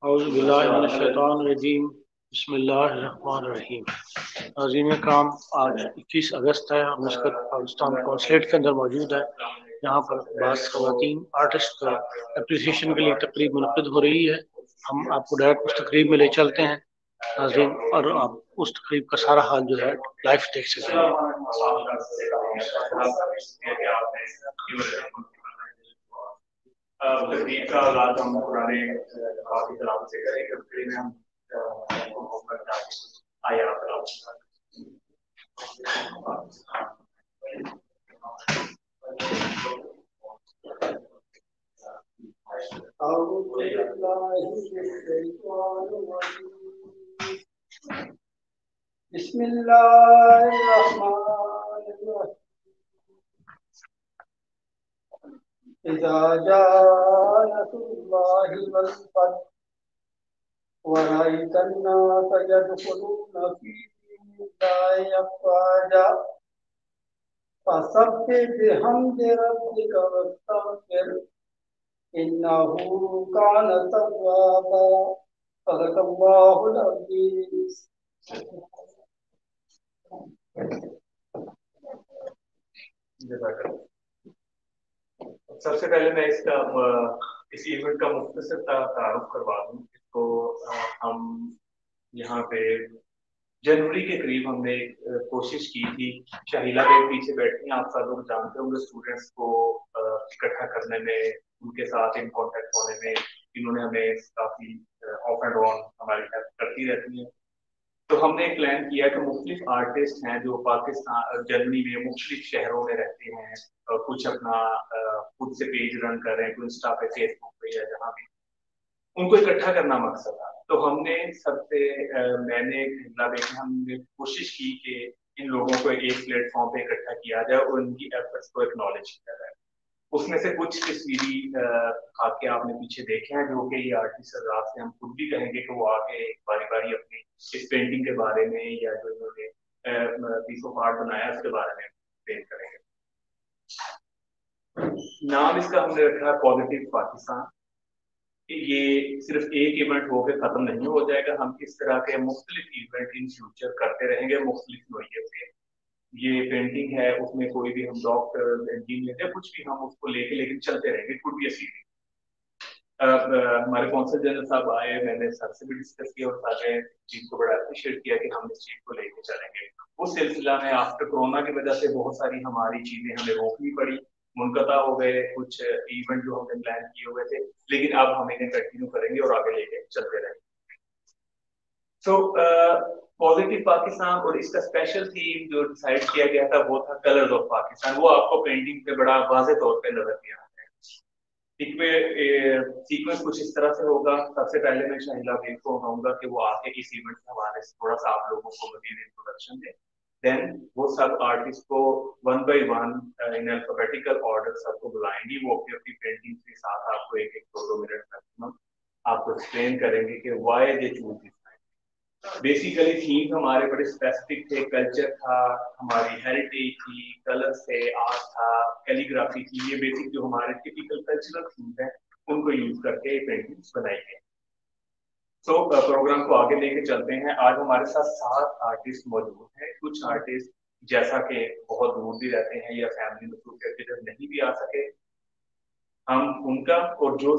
काम आज 21 अगस्त है। हम इसका पाकिस्तान कॉन्सुलेट के अंदर मौजूद है। यहाँ पर बास खवातीन आर्टिस्ट का एप्रिसिएशन के लिए तकरीब मुनक़िद हो रही है। हम आपको डायरेक्ट उस तकरीब में ले चलते हैं नाज़रीन, और आप उस तकरीब का सारा हाल जो है लाइव देख सकते हैं। तकरीब का आगाज हम पुराने काफी तलाब से करेंगे। तकरीब में हम आया बिस्मिल्लाह إذا جاء نصر الله والفتح ورأيت الناس يدخلون في دين الله أفواجا فسبح بحمد ربك واستغفر إنه كان توابا صدق الله العظيم। सबसे पहले मैं इसका इस इवेंट का मुख्तसर तारुफ करवा दूँ। इसको हम यहाँ पे जनवरी के करीब हमने कोशिश की थी। शाहिला बेग पीछे बैठी हैं, आप सब लोग जानते होंगे। स्टूडेंट्स को इकट्ठा करने में, उनके साथ इन कॉन्टेक्ट होने में इन्होंने हमें काफ़ी ऑफ एंड ऑन हमारी हेल्प करती रहती हैं। तो हमने एक प्लान किया कि मुख्तलिफ आर्टिस्ट हैं जो पाकिस्तान जर्मनी में मुख्तलिफ शहरों में रहते हैं, कुछ अपना खुद से पेज रन कर रहे हैं, कुछ इंस्टा पे, फेसबुक पे या जहाँ भी, उनको इकट्ठा करना मकसद था। तो हमने सबसे मैंने हमने कोशिश की कि इन लोगों को एक प्लेटफॉर्म पे इकट्ठा किया जाए और उनकी एफर्ट्स को एक्नॉलेज किया जाए। उसमें से कुछ तस्वीरें आके आपने पीछे देखे हैं, जो कि ये आर्टिस्ट रात से हम खुद भी कहेंगे कि वो आके बारी बारी अपनी इस पेंटिंग के बारे में या जो इन्होंने पीस ऑफ आर्ट बनाया उसके बारे में पेंट करेंगे। नाम इसका हमने रखा पॉजिटिव पाकिस्तान। ये सिर्फ एक इवेंट होकर खत्म नहीं हो जाएगा। हम इस तरह के मुख्तलिफ इवेंट इन फ्यूचर करते रहेंगे, मुख्तलिफ नौइयत के। ये पेंटिंग है, उसमें कोई भी हम डॉक्टर, इंजीनियर, कुछ भी हम उसको लेके लेकिन चलते रहेंगे। कुछ भी ऐसी हमारे कौंसल जनरल साहब आए, मैंने सर से भी डिस्कस किया और सारे टीम को बड़ा अप्रिशिएट किया कि हम इस चीज को लेके चलेंगे। उस सिलसिला में आफ्टर कोरोना की वजह से बहुत सारी हमारी चीजें हमें रोकनी पड़ी, मुनक़ता हो गए कुछ इवेंट जो हमने प्लान किए हुए थे, लेकिन अब हम इन्हें कंटिन्यू करेंगे और आगे लेके चलते रहेंगे। तो पॉजिटिव पाकिस्तान और इसका स्पेशल थीम जो डिसाइड किया गया था वो था कलर्स ऑफ पाकिस्तान। वो आपको पेंटिंग पे बड़ा वाज़े तौर पे नजर दिया है। इसमें सीक्वेंस कुछ इस तरह से होगा। सबसे पहले मैं शाहिला बेग को कहूँगा कि वो आके इस इवेंट में हमारे थोड़ा सा आप लोगों को मजीद इंट्रोडक्शन दें। देन वो सब आर्टिस्ट को 1 बाई 1 इन अल्फाबेटिकल ऑर्डर सबको बुलाएंगी। वो अपनी अपनी पेंटिंग के साथ आपको एक 2-2 मिनट मैक्सिमम आपको एक्सप्लेन करेंगे कि why they choose this. Basically theme हमारे बड़े स्पेसिफिक थे। कल्चर था, हमारी हेरिटेज थी, कलर्स थे, आर्ट था, कैलीग्राफी थी। ये बेसिक जो हमारे टिपिकल कल्चरल थीम है उनको यूज करके पेंटिंग्स बनाई गई। सो प्रोग्राम को आगे लेके चलते हैं। आज हमारे साथ 7 आर्टिस्ट मौजूद हैं। कुछ आर्टिस्ट जैसा कि बहुत दूर भी रहते हैं या फैमिली मसरूफियत नहीं भी आ सके, हम उनका और जो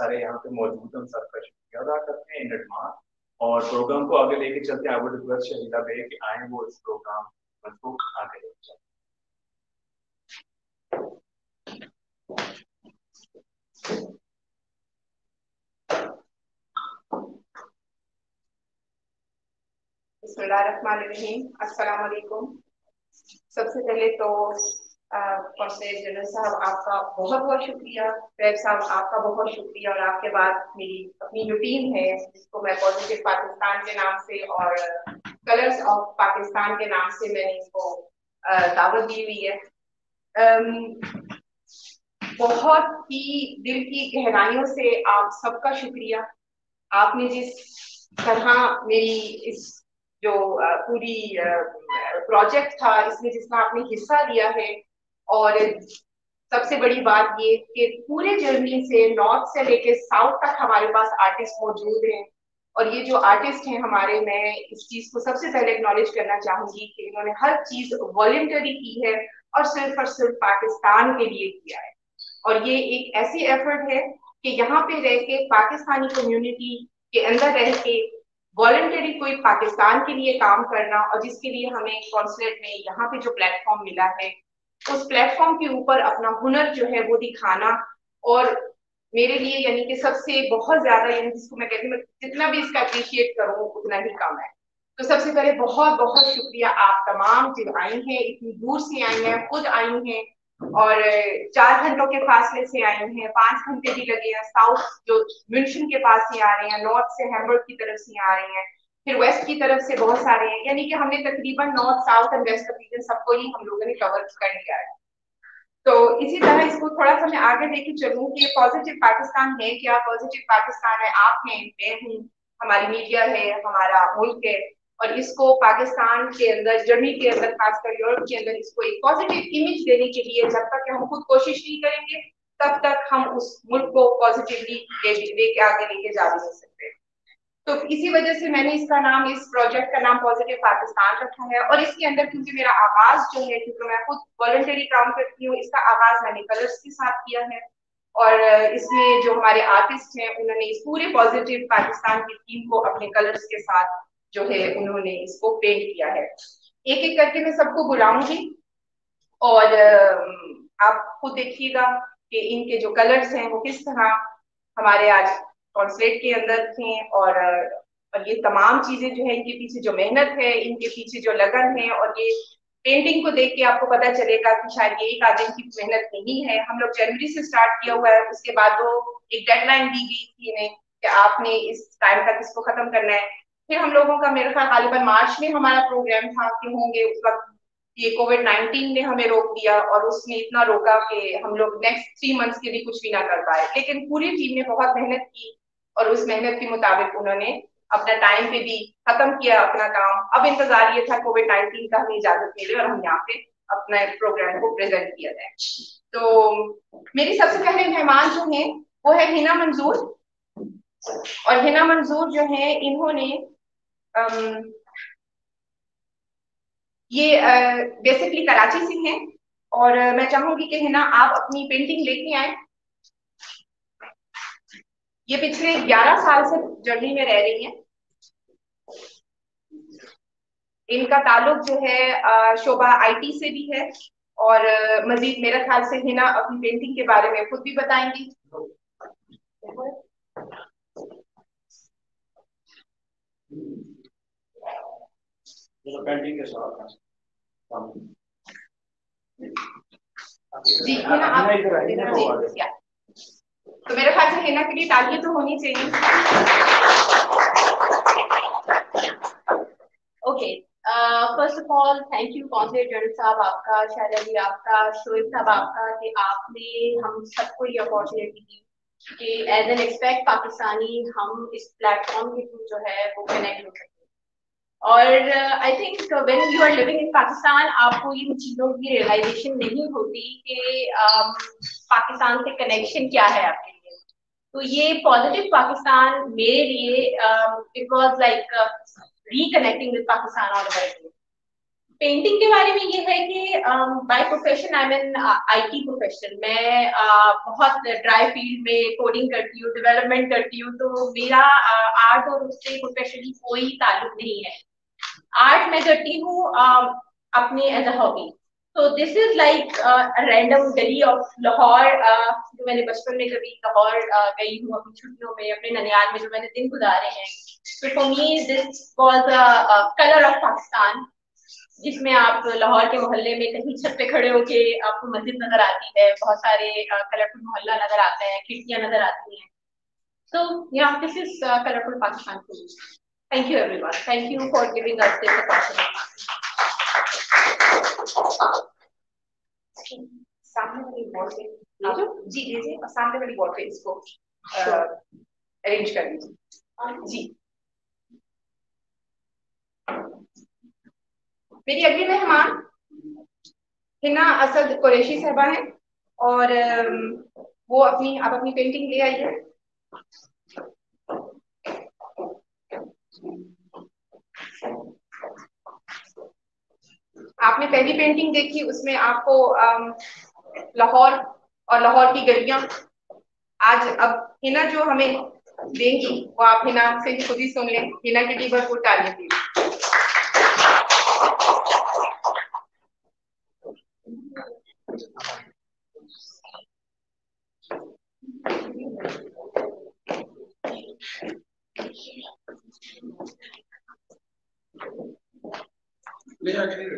सारे यहाँ पे मौजूद हैं उन सबका शुक्रिया अदा करते हैं इन एडवांस। और प्रोग्राम को आगे लेके चलते हैं। I would request Shahida Baig कि आए वो इस प्रोग्राम को आगे लेके चलें। बिस्मिल्लाहिर्रहमानिर्रहीम। अस्सलाम वालेकुम। सबसे पहले तो कौंसल जनरल साहब आपका बहुत बहुत शुक्रिया, फैब साहब आपका बहुत शुक्रिया, और आपके बाद मेरी अपनी जो टीम है जिसको मैं पॉजिटिव पाकिस्तान के नाम से और कलर्स ऑफ पाकिस्तान के नाम से मैंने इसको दावत दी हुई है। बहुत ही दिल की गहराइयों से आप सबका शुक्रिया। आपने जिस तरह मेरी इस जो पूरी प्रोजेक्ट था इसमें जिसमें आपने हिस्सा लिया है और सबसे बड़ी बात ये कि पूरे जर्मनी से नॉर्थ से लेके साउथ तक हमारे पास आर्टिस्ट मौजूद हैं और ये जो आर्टिस्ट हैं हमारे, मैं इस चीज को सबसे पहले एक्नॉलेज करना चाहूंगी कि इन्होंने हर चीज वॉलंटरी की है और सिर्फ पाकिस्तान के लिए किया है। और ये एक ऐसी एफर्ट है कि यहाँ पे रह के पाकिस्तानी कम्युनिटी के अंदर रह के वॉलंटरी कोई पाकिस्तान के लिए काम करना, और जिसके लिए हमें कॉन्सुलेट में यहाँ पे जो प्लेटफॉर्म मिला है उस प्लेटफॉर्म के ऊपर अपना हुनर जो है वो दिखाना, और मेरे लिए यानी कि सबसे बहुत ज्यादा यानी जिसको मैं कहती हूँ जितना भी इसका अप्रिशिएट करूँ उतना ही कम है। तो सबसे पहले बहुत बहुत शुक्रिया आप तमाम जो आई हैं, इतनी दूर से आई हैं, खुद आई हैं और 4 घंटों के फासले से आई हैं, 5 घंटे भी लगे हैं। साउथ जो म्यूनशन के पास से आ रहे हैं, नॉर्थ से हैमबर्ग की तरफ से आ रहे हैं, फिर वेस्ट की तरफ से बहुत सारे हैं, यानी कि हमने तकरीबन north south and west region सबको ही हम लोगों ने कवर कर लिया है। तो इसी तरह इसको थोड़ा सा मैं आगे लेके चलूँ कि पॉजिटिव पाकिस्तान है क्या। पॉजिटिव पाकिस्तान है, आप हैं, मैं हूँ, हमारी मीडिया है, हमारा मुल्क है, और इसको पाकिस्तान के अंदर, जर्मनी के अंदर, खासकर यूरोप के अंदर इसको एक पॉजिटिव इमेज देने के लिए जब तक हम खुद कोशिश नहीं करेंगे तब तक हम उस मुल्क को पॉजिटिवली लेके आगे लेके जा नहीं सकते। तो इसी वजह से मैंने इसका नाम, इस प्रोजेक्ट का नाम पॉजिटिव पाकिस्तान रखा है। और इसके अंदर क्योंकि मेरा आगाज जो है, क्योंकि मैं खुद वॉलंटरी काम करती हूँ, इसका आगाज मैंने कलर्स के साथ किया है और इसमें जो हमारे आर्टिस्ट हैं उन्होंने इस पूरे पॉजिटिव पाकिस्तान की थीम को अपने कलर्स के साथ जो है उन्होंने इसको पेंट किया है। एक एक करके मैं सबको बुलाऊंगी और आप खुद देखिएगा कि इनके जो कलर्स हैं वो किस तरह हमारे आज कॉन्सलेट के अंदर थे, और ये तमाम चीजें जो है, इनके पीछे जो मेहनत है, इनके पीछे जो लगन है, और ये पेंटिंग को देख के आपको पता चलेगा कि शायद ये एक आदमी की मेहनत नहीं है। हम लोग जनवरी से स्टार्ट किया हुआ है, उसके बाद वो एक डेडलाइन दी गई थी इन्हें कि आपने इस टाइम तक इसको खत्म करना है। फिर हम लोगों का मेरे ख्याल गालिबन मार्च में हमारा प्रोग्राम था कि होंगे, उस वक्त ये कोविड-19 ने हमें रोक दिया और उसने इतना रोका कि हम लोग नेक्स्ट 3 मंथ्स के लिए कुछ भी ना कर पाए। लेकिन पूरी टीम ने बहुत मेहनत की और उस मेहनत के मुताबिक उन्होंने अपना टाइम पे भी खत्म किया अपना काम। अब इंतजार ये था कोविड-19 का हमें इजाजत मिले और हम यहाँ पे अपना प्रोग्राम को प्रेजेंट किया जाए। तो मेरी सबसे पहले मेहमान जो है वो है हिना मंसूर, और हिना मंसूर जो है इन्होंने ये बेसिकली कराची से हैं, और मैं चाहूंगी कि हिना आप अपनी पेंटिंग लेके आए। ये पिछले 11 साल से जर्मनी में रह रही हैं। इनका ताल्लुक जो है शोभा आईटी से भी है, और मजीद मेरे ख्याल से हिना अपनी पेंटिंग के बारे में खुद भी बताएंगी। पेंटिंग के साथ तो मेरे ख्याल से हिना के लिए तालियां तो होनी चाहिए। Okay, first of all thank you consulate general साहब आपका, शाहिला जी आपका, शोएब साहब आपका, कि आपने हम सबको ये अपॉर्चुनिटी दी कि एज एन एक्सपेक्ट पाकिस्तानी हम इस प्लेटफॉर्म के थ्रू जो है वो कनेक्ट हो सकते हैं। और I think when you are living in Pakistan आपको इन चीज़ों की रियलाइजेशन नहीं होती कि पाकिस्तान से कनेक्शन क्या है आपके लिए। तो ये पॉजिटिव पाकिस्तान मेरे लिए it was like reconnecting with Pakistan all over again. Painting के बारे में ये है कि by profession I am an IT professional. मैं बहुत ड्राई फील्ड में कोडिंग करती हूँ, डेवलपमेंट करती हूँ, तो मेरा आर्ट और उससे प्रोफेशनली कोई ताल्लुक नहीं है। आर्ट मैं करती हूँ अपनी एज अ हॉबी। तो दिस इज लाइक रैंडम गली ऑफ लाहौर जो मैंने बचपन में कभी लाहौर गई हूँ अपनी छुट्टियों में, अपने ननियाल में जो मैंने दिन गुजारे हैं। तो for me this was colour of Pakistan, जिसमें आप लाहौर के मोहल्ले में कहीं छत पे खड़े होके आपको मस्जिद नजर आती है, बहुत सारे कलरफुल मोहल्ला नजर आता है, खिड़कियां नजर आती हैं। तो yeah this is colourful Pakistan. Thank you everyone, thank you for giving us this opportunity. सामने वाली बोर्ड पे लीजिए, जी जी, सामने वाली बोर्ड पे इसको अरेंज कर लीजिए जी। मेरी अगली मेहमान हिना असद कुरैशी साहबा हैं, और वो अपनी आप अपनी पेंटिंग ले आई है। आपने पहली पेंटिंग देखी, उसमें आपको लाहौर और लाहौर की गलियां, आज अब हिना जो हमें देंगी वो आप हिना से खुद ही सुन लें। हिना के लिए भरपूर तालियां दीजिए। ले आगे नहीं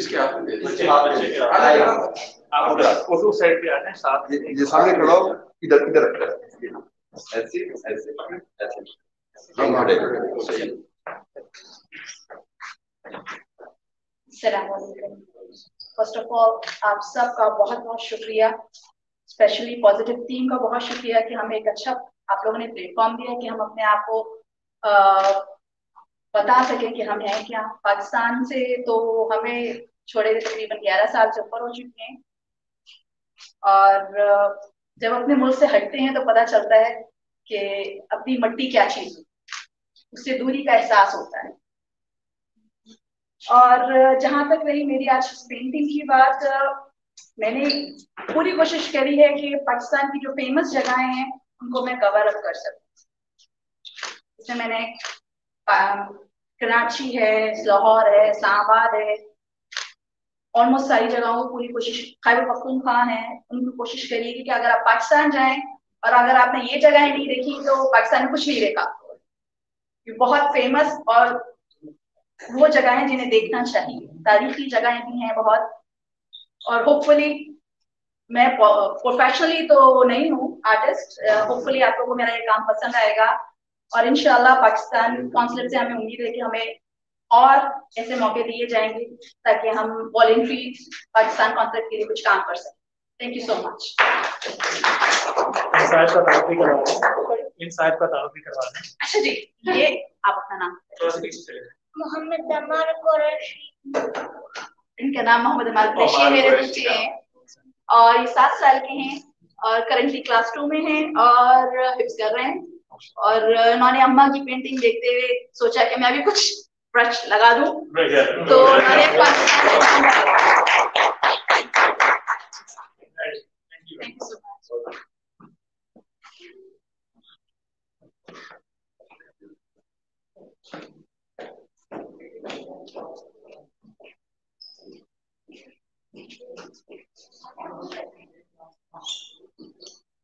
इसके आप उस साइड पे आना है, साथ सामने खड़ा हो, इधर इधर ऐसे ऐसे ऐसे। फर्स्ट ऑफ ऑल आप सब का बहुत बहुत शुक्रिया, स्पेशली पॉजिटिव टीम का बहुत शुक्रिया कि हमें एक अच्छा आप लोगों ने प्लेटफॉर्म दिया कि हम अपने आप को बता सके कि हम हैं क्या। पाकिस्तान से तो हमें छोड़े तकरीबन 11 साल से ऊपर हो चुके हैं, और जब अपने मुल्क से हटते हैं तो पता चलता है कि अपनी मिट्टी क्या चीज है, उससे दूरी का एहसास होता है। और जहां तक रही मेरी आज पेंटिंग की बात, मैंने पूरी कोशिश करी है कि पाकिस्तान की जो फेमस जगहें हैं उनको मैं कवर अप कर सकूं। इसमें मैंने कराची है, लाहौर है, इस्लामाबाद है, ऑलमोस्ट सारी जगहों को पूरी कोशिश, खैबर पख्तूनख्वा है, उनको कोशिश करी कि अगर आप पाकिस्तान जाएं और अगर आपने ये जगहें नहीं देखी तो पाकिस्तान में कुछ नहीं देखा। ये बहुत फेमस और वो जगह है जिन्हें देखना चाहिए, तारीखी जगहें भी हैं बहुत। और होपफुली, मैं प्रोफेशनली तो नहीं हूँ आर्टिस्ट, होपफुली आप लोगों को मेरा ये काम पसंद आएगा और इंशाल्लाह पाकिस्तान काउंसिल से हमें उम्मीद है कि हमें और ऐसे मौके दिए जाएंगे ताकि हम वॉलंटरी पाकिस्तान काउंसिल के लिए कुछ काम कर सकें। Thank you so much. इन साहब का तारुफ भी करवा दें। अच्छा जी, ये आप अपना नाम? मोहम्मद अमाल कुरैशी। इनका नाम मोहम्मद अमाल कुरैशी है, मेरे बच्चे हैं और ये 7 साल के हैं और करंटली क्लास 2 में हैं और हिफ्ज कर रहे हैं। और उन्होंने अम्मा की पेंटिंग देखते हुए सोचा कि मैं अभी कुछ ब्रश लगा दूं, तो उन्होंने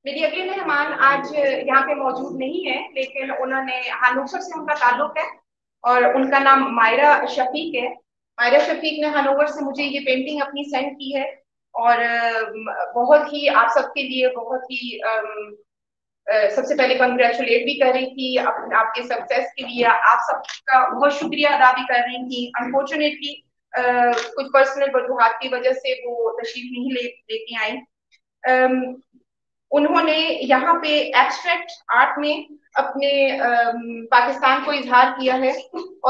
मेरी अगली मेहमान आज यहाँ पे मौजूद नहीं है, लेकिन उन्होंने हानोवर से उनका ताल्लुक है और उनका नाम मायरा शफीक है। मायरा शफीक ने हानोवर से मुझे ये पेंटिंग अपनी सेंड की है और बहुत ही आप सबके लिए बहुत ही सबसे पहले कंग्रेचुलेट भी कर रही थी आपके सक्सेस के लिए, आप सबका बहुत शुक्रिया अदा भी कर रही थी। अनफॉर्चुनेटली कुछ पर्सनल वजूहत की वजह से वो तशरीफ नहीं लेके आई। उन्होंने यहाँ पे एब्स्ट्रैक्ट आर्ट में अपने पाकिस्तान को इजहार किया है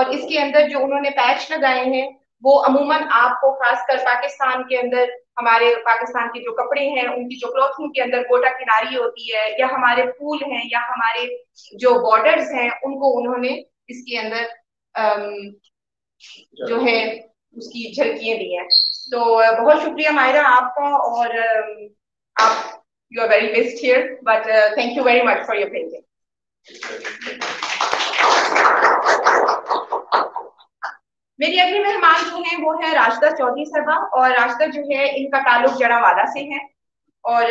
और इसके अंदर जो उन्होंने पैच लगाए हैं वो अमूमन आपको खासकर पाकिस्तान के अंदर हमारे पाकिस्तान के जो कपड़े हैं उनकी जो क्लॉथिंग के अंदर गोटा किनारी होती है, या हमारे फूल हैं, या हमारे जो बॉर्डर्स हैं, उनको उन्होंने इसके अंदर जो है उसकी झलकियां दी हैं। तो बहुत शुक्रिया मायरा आपका, और आप you are very best here, but thank you very much for your painting. मेरी अगली मेहमान जो है वो है राजिदा चौधरी साहबा, और राजिदा जो है इनका ताल्लुक जड़ावाला से है और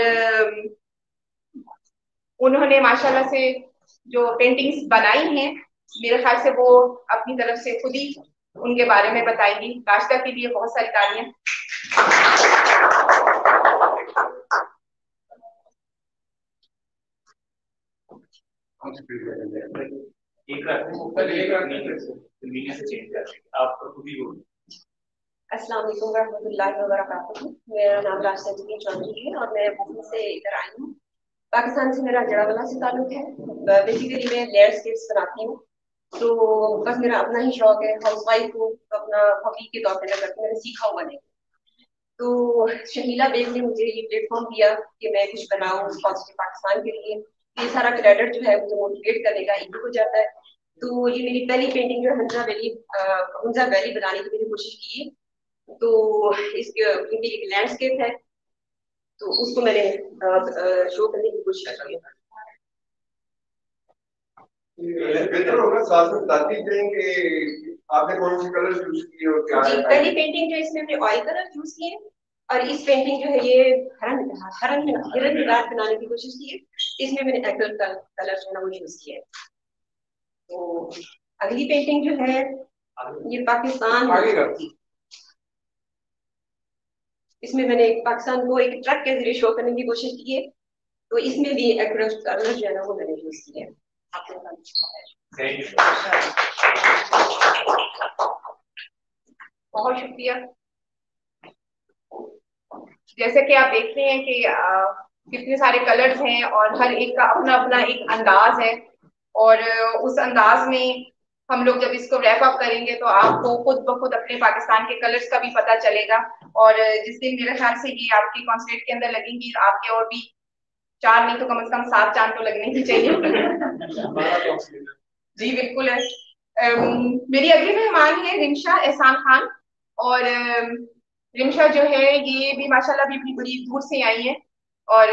उन्होंने माशाल्लाह से जो पेंटिंग्स बनाई हैं मेरे ख्याल से वो अपनी तरफ से खुद ही उनके बारे में बताएंगी। राजिदा के लिए बहुत सारी तालियां। अस्सलाम वालेकुम रहमतुल्लाहि व बरकातहू। मेरा नाम राजिदा चौधरी है और मैं मुंबई से इधर आई हूँ। पाकिस्तान से मेरा जड़ावाला से ताल्लुक है। बेसिकली मैं लैंडस्केप्स बनाती हूँ तो बस मेरा अपना ही शौक है, हाउसवाइफ को अपना हॉबी के तौर पर ना करती, मैंने सीखा हुआ नहीं। तो शहीला बेग ने मुझे ये प्लेटफॉर्म दिया कि मैं कुछ बनाऊँ पॉजिटिव पाकिस्तान के लिए। ये सारा क्रेडिट जो है मुझे मोटिवेट करने का इन्हीं को जाता है। तो ये मेरी पहली पेंटिंग जो हमजा वैली बनाने की मैंने कोशिश की, तो इसके क्योंकि एक लैंडस्केप है तो उसको मैंने शो करने की कोशिश की। बेहतर होगा साथ में बताती जाएं कि आपने कौन से कलर यूज किए और क्या है। पहली पेंटिंग जो इसमें हमने ऑयल कलर यूज किए, और इस पेंटिंग जो है ये हिरन बनाने की कोशिश की है, इसमें मैंने एक्रेलिक कलर जो है वो यूज किया है। तो अगली पेंटिंग जो है ये पाकिस्तान है, इसमें मैंने पाकिस्तान को एक ट्रक के जरिए शो करने की कोशिश की है, तो इसमें भी एक्रेलिक कलर जो है ना वो मैंने यूज किया है। बहुत शुक्रिया। जैसे कि आप देखते हैं कि कितने सारे कलर्स हैं और हर एक का अपना अपना एक अंदाज है, और उस अंदाज में हम लोग जब इसको रैप अप करेंगे तो आपको खुद ब खुद अपने पाकिस्तान के कलर्स का भी पता चलेगा। और जिस दिन मेरे ख्याल से ये आपके कॉन्सर्ट के अंदर लगेंगी, आपके और भी चार नहीं तो कम से कम 7 चांद तो लगने ही चाहिए। जी बिल्कुल है। मेरी अगली मेहमान है रिमशा एहसान खान, और रिमशा जो है ये भी माशाल्लाह भी बड़ी दूर से आई है। और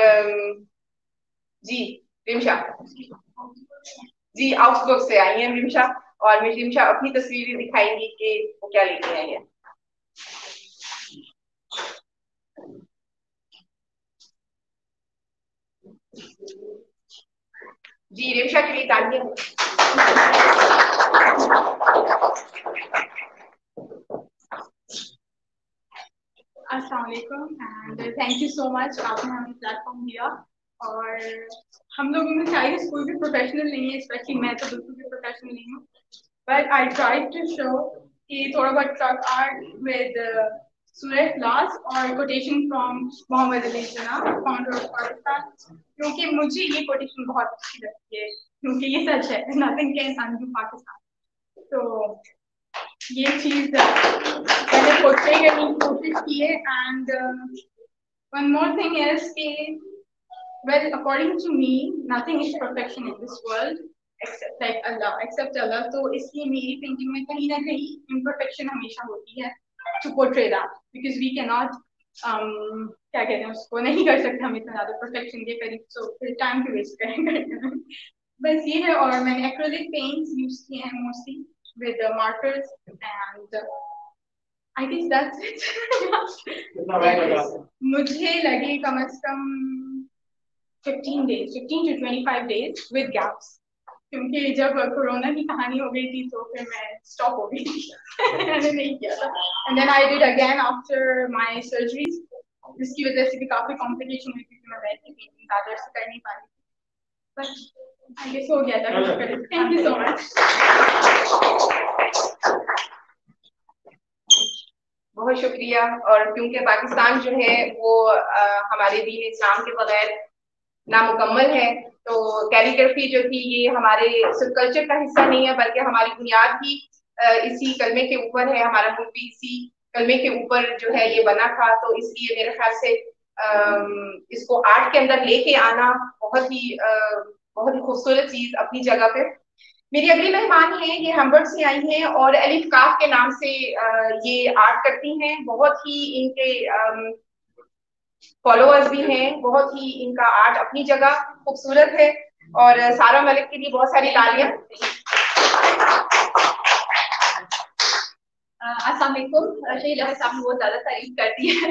जी रिमशा जी आउटलुक से आई है रिमशा, और मेरी रिमशा अपनी तस्वीरें दिखाएंगी कि वो क्या लेके आई है। जी रिमशा के लिए तालियां। अस्सलाम वालेकुम and thank you so much, आपने हमें प्लेटफॉर्म दिया। और हम लोगों में शायद कोई भी प्रोफेशनल नहीं है, स्पेशली मैं तो बिल्कुल भी प्रोफेशनल नहीं हूँ, but I try to show कि थोड़ा बहुत ट्रक आर्ट विद सूरज लास और quotation from Mohammad Ali Jinnah, founder of Pakistan, क्योंकि मुझे ये कोटेशन बहुत अच्छी लगती है क्योंकि ये सच है, नथिंग कैन अनडू पाकिस्तान। तो ये चीज़ मैंने खुद से करने की कोशिश की है। And one more thing is कि well according to me nothing is perfection in this world except like Allah, except अल्लाह। तो इसलिए मेरी थिंकिंग में कहीं ना कहीं इम्परफेक्शन हमेशा होती है, to portray that because we cannot क्या कहते हैं उसको, नहीं कर सकते हम इतना ज़्यादा perfection के करीब, so फिर time to waste करेंगे। बस ये है। और मैंने acrylic paints use किए हैं mostly with the markers and I guess that's it। मुझे लगे कम से कम 15 to 25 days with gaps, क्योंकि जब कोरोना की कहानी हो गई थी तो फिर मैं स्टॉप हो गई थी, मैंने नहीं किया था। And then I did again after my surgeries, जिसकी वजह से भी काफ़ी कॉम्प्लिकेशन हुई क्योंकि मैं बैठ के पेंटिंग दादर से कर नहीं पाई, बट आई गेस हो गया था। थैंक यू सो मच, बहुत शुक्रिया। और क्योंकि पाकिस्तान जो है वो हमारे दीन इस्लाम के बगैर नामुकम्मल है, तो कैलीग्राफी जो थी ये हमारे सिर्फ कल्चर का हिस्सा नहीं है बल्कि हमारी बुनियाद ही इसी कलमे के ऊपर है, हमारा मुल्क भी इसी कलमे के ऊपर जो है ये बना था। तो इसलिए मेरे ख्याल से इसको आर्ट के अंदर लेके आना बहुत ही खूबसूरत चीज़ अपनी जगह पे। मेरी अगली मेहमान है, ये हैम्बर्ग से आई हैं और अलिफ काफ के नाम से ये आर्ट करती हैं। बहुत ही इनके फॉलोअर्स भी हैं, बहुत ही इनका आर्ट अपनी जगह खूबसूरत है। और सारा मलिक के लिए बहुत सारी तालियां। अस्सलाम वालेकुम, शहीला बेग साहब ने बहुत ज़्यादा तारीफ कर दी है।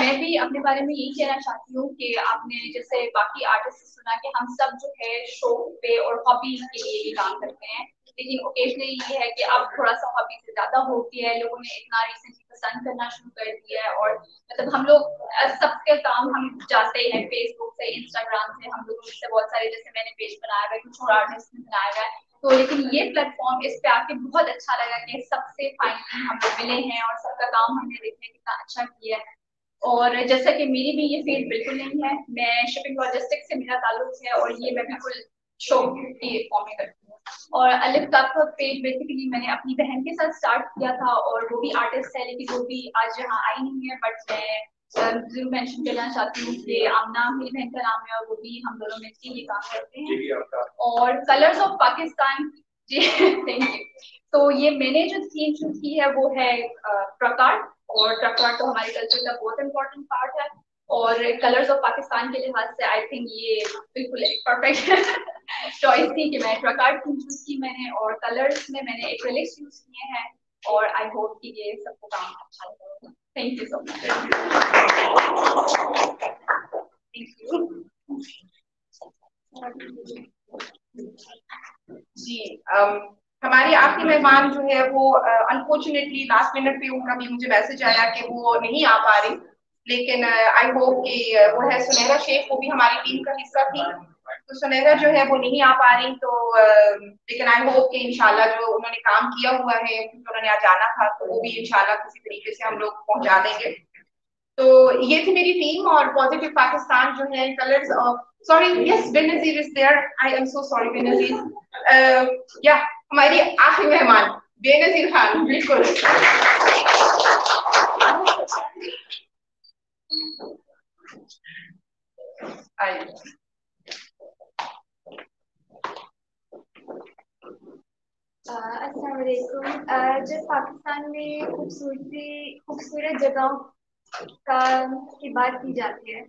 मैं भी अपने बारे में यही कहना चाहती हूँ कि आपने जैसे बाकी आर्टिस्ट से सुना कि हम सब जो है शौक पे और हॉबीज के लिए ही काम करते हैं, लेकिन ओकेजनली ये है कि अब थोड़ा सा हॉबी से ज्यादा हो गया है, लोगों ने इतना रिसेंटली पसंद करना शुरू कर दिया है। और मतलब हम लोग सबके काम हम जाते हैं फेसबुक से, इंस्टाग्राम से, हम लोगों से बहुत सारे, जैसे मैंने पेज बनाया हुआ है, कुछ और आर्टिस्ट ने बनाया हुआ है। तो लेकिन ये प्लेटफॉर्म इस पे आके बहुत अच्छा लगा कि सबसे फाइनली हम लोग मिले हैं और सबका काम हमने देखने कितना अच्छा किया है। और जैसा कि मेरी भी ये फील्ड बिल्कुल नहीं है, मैं शिपिंग लॉजिस्टिक्स से मेरा ताल्लुक है और ये मैं बिल्कुल शौक की फॉर्म में करती हूँ। और अलिफ काफ का पेज बेसिकली मैंने अपनी बहन के साथ स्टार्ट किया था और वो भी आर्टिस्ट है, लेकिन वो भी आज यहाँ आई नहीं है। बट मैं जरूर मेंशन करना चाहती हूँ कि आमना मेरी बहन का नाम है और वो भी हम दोनों मिलकर ये काम करते हैं। और colours of Pakistan ji, thank you. तो ये मैंने जो थीम चूज की है वो है प्रकार, और प्रकार तो हमारे कल्चर का बहुत इम्पोर्टेंट पार्ट है और कलर्स ऑफ पाकिस्तान के लिहाज से आई थिंक ये बिल्कुल एक परफेक्ट चॉइस थी कि मैं ट्रकार्ड चूज की मैंने और कलर्स में मैंने एक्रेलिक्स यूज किए हैं और आई होप कि ये सबको काम अच्छा लगे। Thank you so much ji. हमारी आखिरी मेहमान जो है वो अनफॉर्चुनेटली लास्ट मिनट पे उनका भी मुझे मैसेज आया कि वो नहीं आ पा रही, लेकिन आई होप कि वो है सुनहरा शेख, वो भी हमारी टीम का हिस्सा थी। तो सुनहरा जो है वो नहीं आ पा रही, तो लेकिन आई होप कि इंशाल्लाह जो उन्होंने काम किया हुआ है, उन्होंने आज आना था, तो वो भी इंशाल्लाह किसी तरीके से हम लोग पहुंचा देंगे। तो ये थी मेरी टीम और पॉजिटिव पाकिस्तान जो है colours of, sorry yes Benazir is there, I am so sorry Benazir, yeah हमारी आखिरी मेहमान बेनजीर खान, बिल्कुल। अस्सलाम वालेकुम। जब पाकिस्तान में खूबसूरत जगहों की बात की जाती है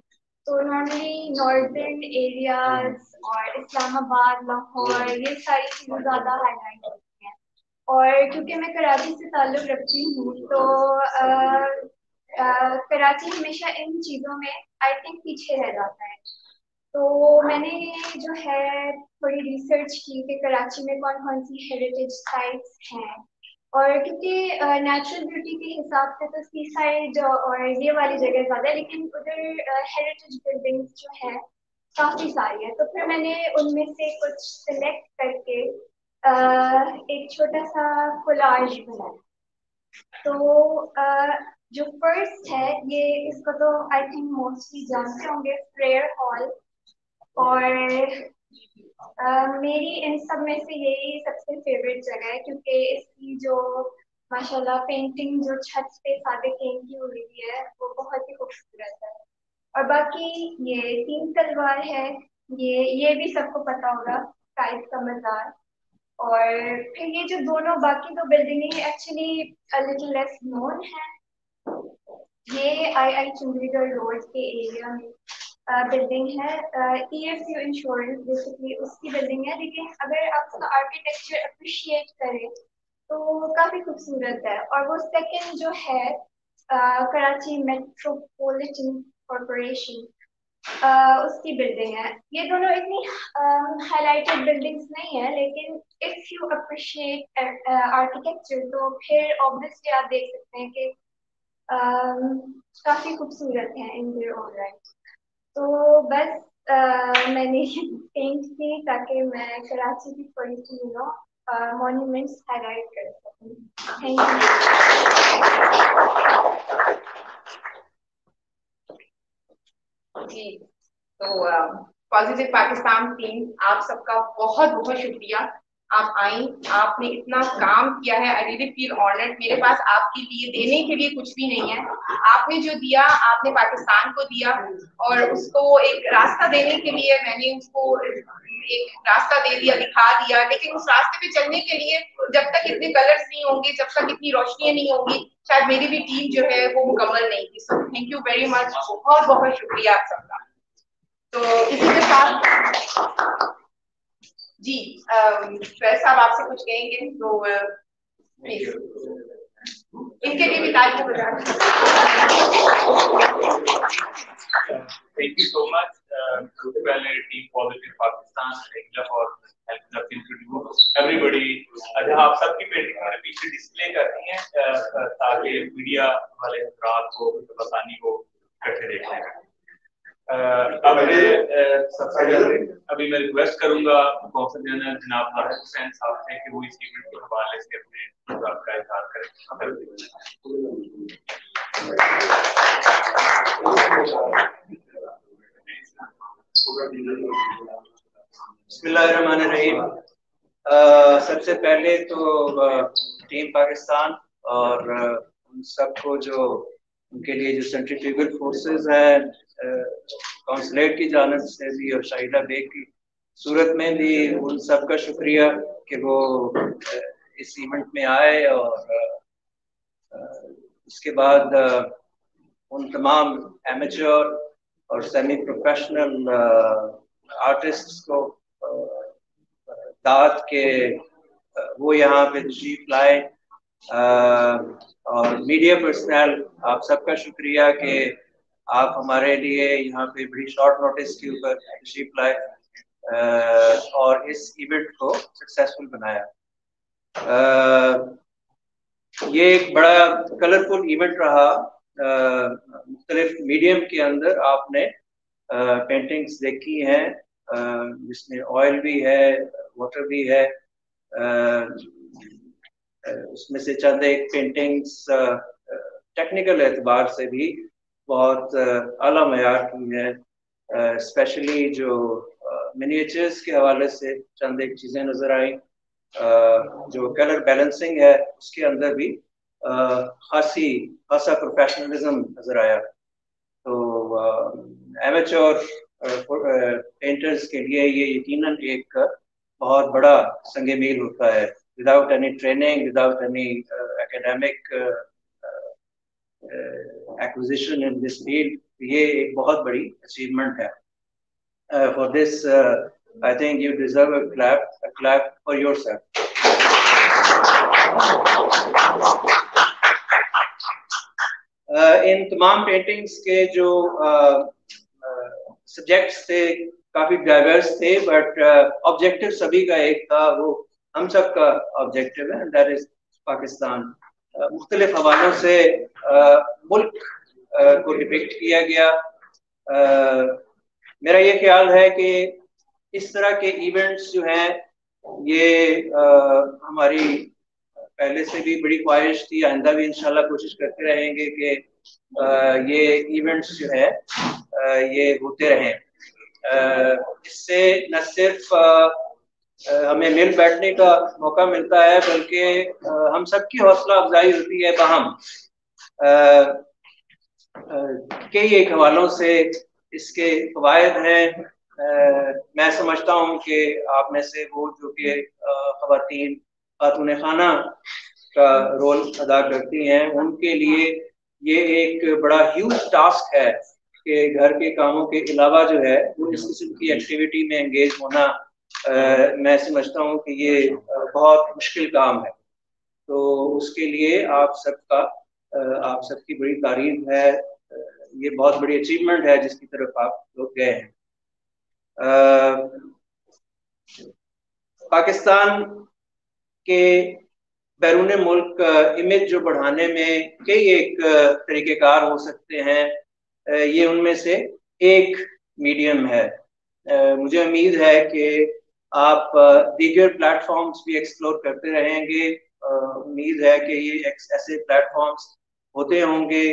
तो नॉर्मली नॉर्दर्न एरियाज और इस्लामाबाद, लाहौर, ये सारी चीज़ें ज़्यादा हाईलाइट होती हैं। और क्योंकि मैं कराची से ताल्लुक़ रखती हूँ तो कराची हमेशा इन चीज़ों में आई थिंक पीछे रह जाता है। तो मैंने जो है थोड़ी रिसर्च की कि कराची में कौन कौन सी हेरिटेज साइट्स हैं, और क्योंकि नेचुरल ब्यूटी के हिसाब से तो सी साइड और ये वाली जगह ज़्यादा है, लेकिन उधर हेरिटेज बिल्डिंग्स जो है काफ़ी सारी है। तो फिर मैंने उनमें से कुछ सिलेक्ट करके एक छोटा सा कोलाज बनाया। तो जो फर्स्ट है ये, इसको तो आई थिंक मोस्टली जानते होंगे, प्रेयर हॉल, और मेरी इन सब में से यही सबसे फेवरेट जगह है क्योंकि इसकी जो माशाल्लाह पेंटिंग जो छत पे सादे केन की हुई है वो बहुत ही खूबसूरत है। और बाकी ये तीन तलवार है, ये भी सबको पता होगा, कायद का मज़ार। और फिर ये जो दोनों बाकी दो बिल्डिंगें actually a little less known है, ये आई चंडीगढ़ रोड के एरिया में बिल्डिंग है, EFU इंश्योरेंस बेसिकली उसकी बिल्डिंग है, लेकिन अगर आप उसका आर्किटेक्चर अप्रिशिएट करें तो काफ़ी खूबसूरत है। और वो सेकंड जो है कराची मेट्रोपॉलिटन कॉरपोरेशन, उसकी बिल्डिंग है। ये दोनों इतनी हाईलाइटेड बिल्डिंग्स नहीं है, लेकिन इफ़ यू अप्रिशिएट आर्किटेक्चर तो फिर ऑब्वियसली आप देख सकते हैं कि काफी खूबसूरत है इन देयर ओन राइट। तो बस मैंने पेंट की ताकि मैं कराची की थोड़ी सी मॉन्यूमेंट्स हाईलाइट कर सकूँ। Thank you ji. तो पॉजिटिव पाकिस्तान टीम, आप सबका बहुत बहुत शुक्रिया, आप आई, आपने इतना काम किया है। आई रियली फील ऑनर्ड, मेरे पास आपके लिए देने के लिए कुछ भी नहीं है। आपने जो दिया आपने पाकिस्तान को दिया, और उसको एक रास्ता देने के लिए मैंने उसको एक रास्ता दे दिया, दिखा दिया, लेकिन उस रास्ते पे चलने के लिए जब तक इतने कलर्स नहीं होंगे, जब तक इतनी रोशनियाँ नहीं होंगी, शायद मेरी भी टीम जो है वो मुकम्मल नहीं थी। So thank you very much, बहुत बहुत शुक्रिया आप सबका। तो इसी के साथ जी साहब आपसे कुछ कहेंगे तो प्लीज इनके लिए भी तारीफ बजाएं। Thank you so much. सबसे पहले टीम पॉजिटिव पाकिस्तान एवरीबॉडी, अच्छा आप सबकी पेंटिंग उन्होंने पीछे डिस्प्ले करनी है ताकि मीडिया वाले हजरात को आसानी हो करके देखने का। अभी मैं रिक्वेस्ट करूंगा कौंसल जनरल जनाब ताहिर हुसैन साहब से कि वो इस इवेंट के हवाले से अपने बात का इजहार करें। बिस्मिल्लाहिर्रहमानिर्रहीम। सबसे पहले तो टीम पाकिस्तान और उन सबको जो उनके लिए जो सेंट्रीफ्यूगल फोर्सेस हैं काउंसलेट की जानिब से भी और शाहिला बेग की सूरत में भी उन सब का शुक्रिया कि वो इस इवेंट में आए। और इसके बाद उन तमाम एमेच्योर और सेमी प्रोफेशनल आर्टिस्ट्स को दाद के वो यहाँ पे तशरीफ लाए और मीडिया पर्सनल आप सबका शुक्रिया कि आप हमारे लिए यहाँ पे बड़ी शॉर्ट नोटिस के ऊपर तशरीफ लाए और इस इवेंट को सक्सेसफुल बनाया। ये एक बड़ा कलरफुल इवेंट रहा। मुख्तलिफ मीडियम के अंदर आपने पेंटिंग्स देखी हैं जिसमें ऑयल भी है, वाटर भी है। उसमें से चंद एक पेंटिंग्स टेक्निकल एतबार से भी बहुत आला मयार की है, स्पेशली जो मिनिएचर्स के हवाले से चंद एक चीज़ें नज़र आई। जो कलर बैलेंसिंग है उसके अंदर भी खासा प्रोफेशनलिज्म नज़र आया। तो एमेच्योर पेंटर्स के लिए ये यकीनन एक बहुत बड़ा संगे मील होता है। Without any training, without any academic acquisition in this field, ये एक बहुत बड़ी अचीवमेंट है। For this I think you deserve a clap for yourself. इन तमाम पेंटिंग्स के जो सब्जेक्ट्स थे काफी डाइवर्स थे, बट ऑब्जेक्टिव सभी का एक था, वो हम सब का ऑब्जेक्टिव है, दैट इज पाकिस्तान। मुख्तलिफ हवालों से मुल्क को डिपिक्ट किया गया। मेरा ये ख्याल है कि इस तरह के इवेंट्स जो हैं ये हमारी पहले से भी बड़ी ख्वाहिश थी, आइंदा भी इंशाल्लाह कोशिश करते रहेंगे कि ये इवेंट्स जो है ये होते रहें। इससे न सिर्फ हमें मिल बैठने का मौका मिलता है बल्कि हम सबकी हौसला अफजाई होती है बहम कई एक हवालों से इसके फ़वायद हैं। मैं समझता हूँ कि आप में से वो जो कि खातून खाना का रोल अदा करती हैं उनके लिए ये एक बड़ा ह्यूज टास्क है कि घर के कामों के अलावा जो है वो इस किस्म की एक्टिविटी में एंगेज होना मैं समझता हूँ कि ये बहुत मुश्किल काम है। तो उसके लिए आप सबकी बड़ी तारीफ है। ये बहुत बड़ी अचीवमेंट है जिसकी तरफ आप लोग गए हैं। पाकिस्तान के बैरून मुल्क इमेज जो बढ़ाने में कई एक तरीक़ेकार हो सकते हैं, ये उनमें से एक मीडियम है। मुझे उम्मीद है कि आप दीगर प्लेटफॉर्म्स भी एक्सप्लोर करते रहेंगे। उम्मीद है कि ये ऐसे प्लेटफॉर्म्स होते होंगे।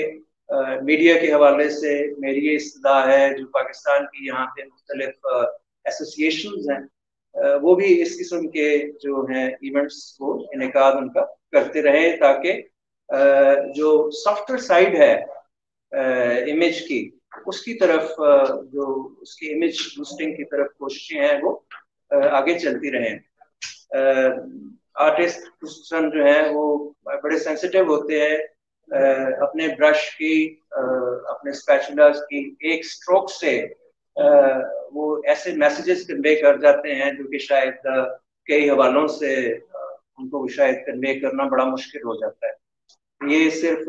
मीडिया के हवाले से मेरी ये इस्तदा है जो पाकिस्तान की यहाँ पे मुख्तलिफ एसोसिएशंस हैं वो भी इस किस्म के जो हैं इवेंट्स को इनकार उनका करते रहें ताकि जो सॉफ्टवेयर साइड है इमेज की उसकी तरफ जो उसकी इमेज बूस्टिंग की तरफ कोशिशें हैं वो आगे चलती रहें। आर्टिस्ट खुसूसन जो हैं वो बड़े सेंसिटिव होते हैं, अपने ब्रश की अपने स्पैचुलास की एक स्ट्रोक से वो ऐसे मैसेजेस कन्वे कर जाते हैं जो कि शायद कई हवालों से उनको शायद कन्वे करना बड़ा मुश्किल हो जाता है। ये सिर्फ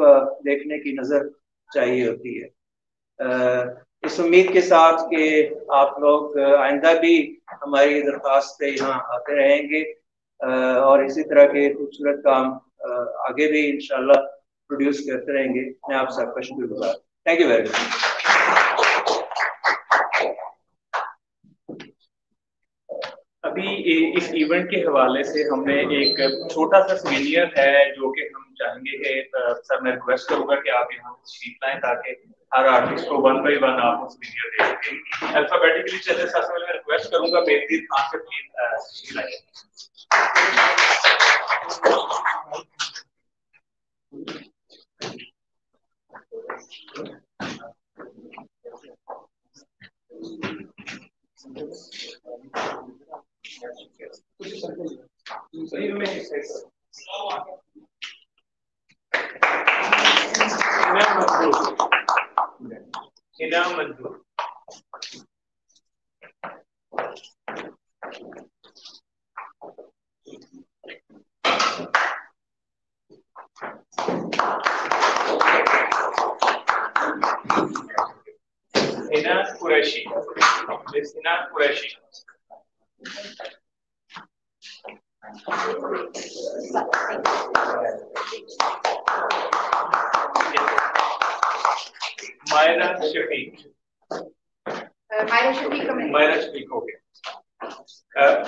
देखने की नज़र चाहिए होती है। इस उम्मीद के साथ कि आप लोग आइंदा भी हमारी दरख्वास्त पे यहाँ आते रहेंगे और इसी तरह के खूबसूरत काम आगे भी इंशाल्लाह प्रोड्यूस करते रहेंगे। मैं आप सबका शुक्रगुजार। Thank you very much. अभी इस इवेंट के हवाले से हमने एक छोटा सा सेमिनार है जो कि हम चाहेंगे कि सर मैं रिक्वेस्ट करूंगा कि आप यहाँ तशरीफ लाएं ताकि हर आर्टिस्ट को वन बाई वन आप सेमिनार दे सकें। अल्फाबेटिकली चलने साथ में मैं रिक्वेस्ट करूंगा बेनजीर खान से प्लीज तशरीफ लाएं।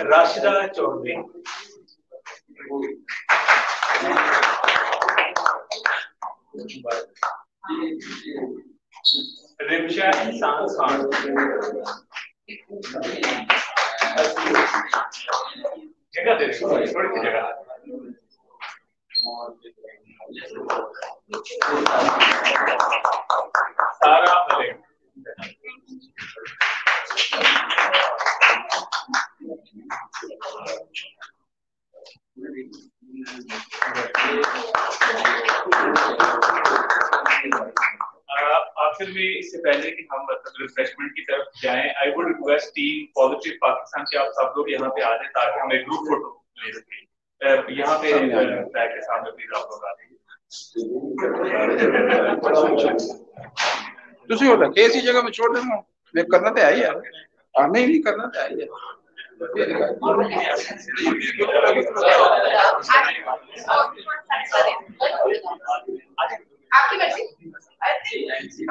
राशिदा चौधरी, रिमशा एहसान खान, जगह दे थोड़ी सी जगह, सारा मलिक, आखिर में इससे पहले कि हम रिफ्रेशमेंट की तरफ जाएं, I would request team positive Pakistan के आप सब लोग यहाँ पे आ जाए ताकि हमें ग्रुप फोटो ले सकें। यहाँ पे के सामने प्लीज आप लोग आ जाइए। दूसरी होता कैसी जगह में छोड़ देंगे, करना तो आई है, आने ही करना तो आई है। आपकी मर्जी,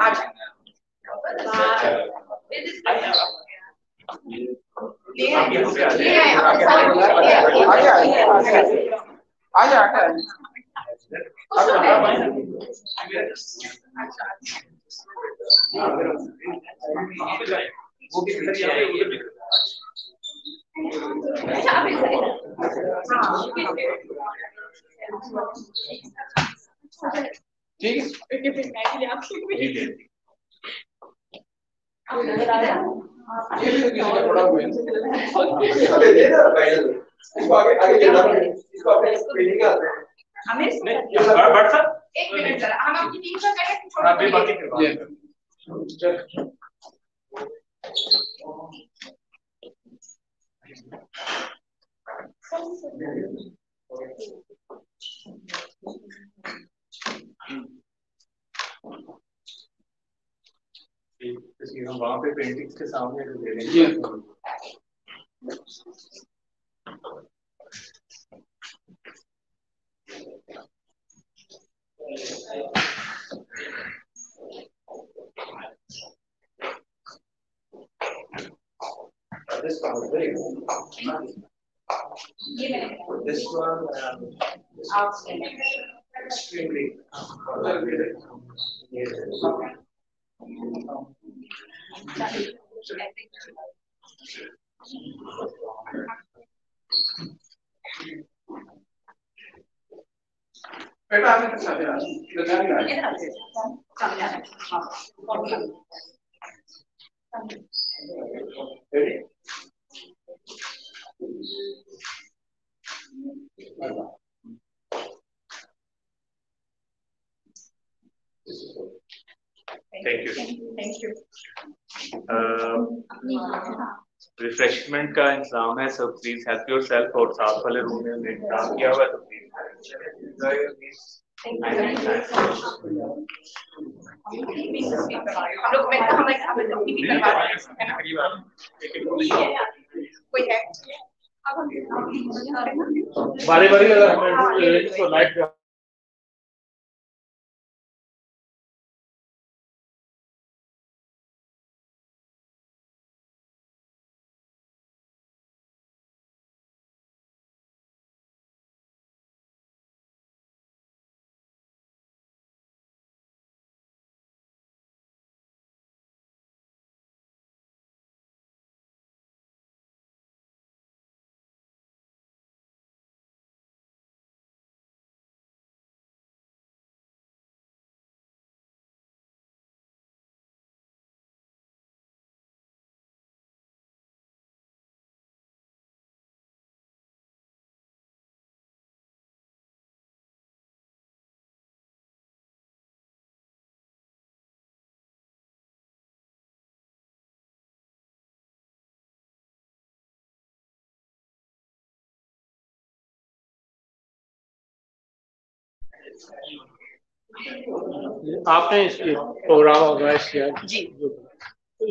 आ अच्छा आप इधर ठीक है, एक मिनट के लिए आप ठीक है, आप नजर आ रहे हैं, ये भी किसी का थोड़ा हुआ है आगे आगे चलना है, इसको अपने स्क्रीनिंग करते हैं हमें बट सर एक मिनट जरा हम आपकी टीम का कनेक्ट थोड़ा बाकी करवा वहां पे पेंटिंग्स के सामने ले लेंगे। This one is very good. This one extremely good. Yes. बेटा आगे तो सामने आ, इधर आना है, सामने आना है, हां रेडी Thank you. रिफ्रेशमेंट का इंतजाम है, सब प्लीज हेल्प योरसेल्फ और साथ वाले रूम में हमने इंतजाम किया हुआ है, तो प्लीज बारी बारी अगर हमें इसको लाइट आपने इसके प्रोग्राम ऑर्गेनाइज किया जी,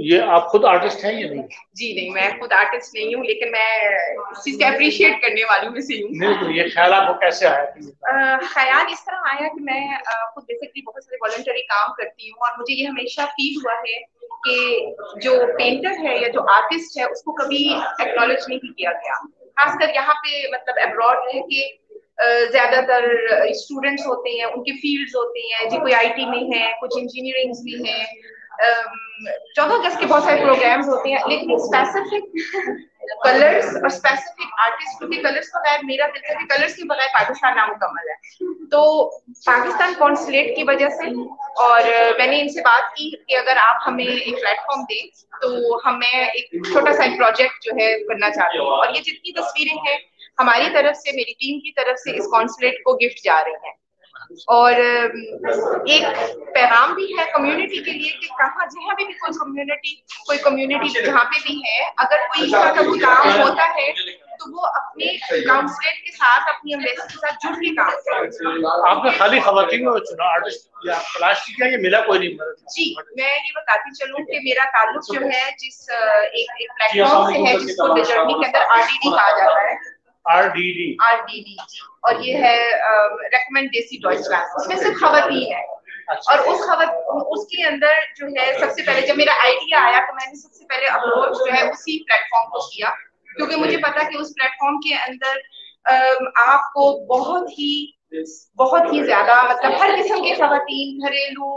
ये आप खुद आर्टिस्ट हैं या नहीं? जी नहीं, मैं खुद आर्टिस्ट नहीं हूँ, लेकिन मैं इस चीज को अप्रिशिएट करने वाली में से हूँ। ये ख्याल आपको कैसे आया? ख्याल इस तरह आया कि मैं खुद बेसिकली बहुत सारे वॉलंटरी काम करती हूँ और मुझे ये हमेशा फील हुआ है कि जो पेंटर है या जो आर्टिस्ट है उसको कभी एक्नॉलेज नहीं किया गया, खासकर यहाँ पे मतलब अब्रॉड रह के ज्यादातर स्टूडेंट्स होते हैं, उनके फील्ड्स होते हैं जी, कोई IT में है, कुछ इंजीनियरिंग्स में है। 14 अगस्त के बहुत सारे प्रोग्राम्स होते हैं, लेकिन स्पेसिफिक कलर्स और स्पेसिफिक आर्टिस्ट के कलर्स के बगैर, मेरा दिल से कलर्स के बगैर पाकिस्तान नामुकम्मल है। तो पाकिस्तान कॉन्सुलेट की वजह से, और मैंने इनसे बात की कि अगर आप हमें एक प्लेटफॉर्म दें तो हमें एक छोटा सा एक प्रोजेक्ट जो है करना चाहते हैं, और ये जितनी तस्वीरें हैं हमारी तरफ से, मेरी टीम की तरफ से इस कॉन्सुलेट को गिफ्ट जा रहे हैं। और एक पैगाम भी है कम्युनिटी के लिए कि कहाँ जहाँ भी कोई कम्युनिटी जहाँ पे भी है, अगर कोई कोई काम होता है तो वो अपने काउंसलेट के साथ, अपनी एम्बेसी के साथ जुड़ के काम करते। आपने खाली खवातीन को चुना, आर्टिस्ट या तलाश किया, ये मिला कोई नहीं? जी मैं ये बताती चलूँ कि मेरा ताल्लुक जो है जिस एक प्लेटफॉर्म से है जिसको जर्मनी के अंदर RDD कहा जाता है, RDD जी, और ये है रेकमेंड देसी डॉइच क्लास, उसमें सिर्फ खवातीन है। और उसके अंदर जो है सबसे पहले जब मेरा आइडिया आया तो मैंने सबसे पहले अप्रोच जो है उसी प्लेटफॉर्म को किया, क्योंकि मुझे पता कि उस प्लेटफॉर्म के अंदर आपको बहुत ही ज्यादा मतलब हर किस्म के खवातीन, घरेलू,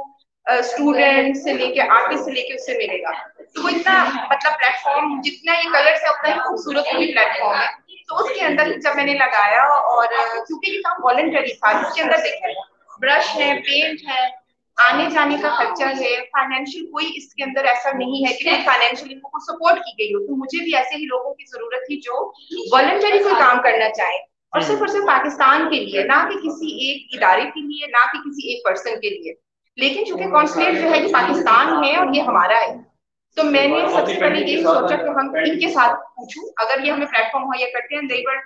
स्टूडेंट से लेके आर्टिस्ट से लेके उससे मिलेगा। तो वो इतना मतलब प्लेटफॉर्म, जितना ये कलर्स है उतना ही खूबसूरत भी प्लेटफॉर्म है। तो उसके अंदर जब मैंने लगाया, और क्योंकि ये काम वॉलंटरी था, इसके अंदर देखें ब्रश है, पेंट है, आने जाने का खर्चा है, फाइनेंशियल कोई इसके अंदर ऐसा नहीं है कि फाइनेंशियली इनको सपोर्ट की गई हो। तो मुझे भी ऐसे ही लोगों की जरूरत थी जो वॉलंटरी कोई काम करना चाहे, और सिर्फ पाकिस्तान के लिए, ना कि किसी एक इदारे के लिए, ना कि किसी एक पर्सन के लिए, लेकिन चूंकि कॉन्सुलेट जो है कि पाकिस्तान है और ये हमारा है, तो मैंने सबसे पहले ये सोचा कि हम इनके साथ पूछूं अगर ये हमें प्लेटफॉर्म मुहैया करते हैं। कई बार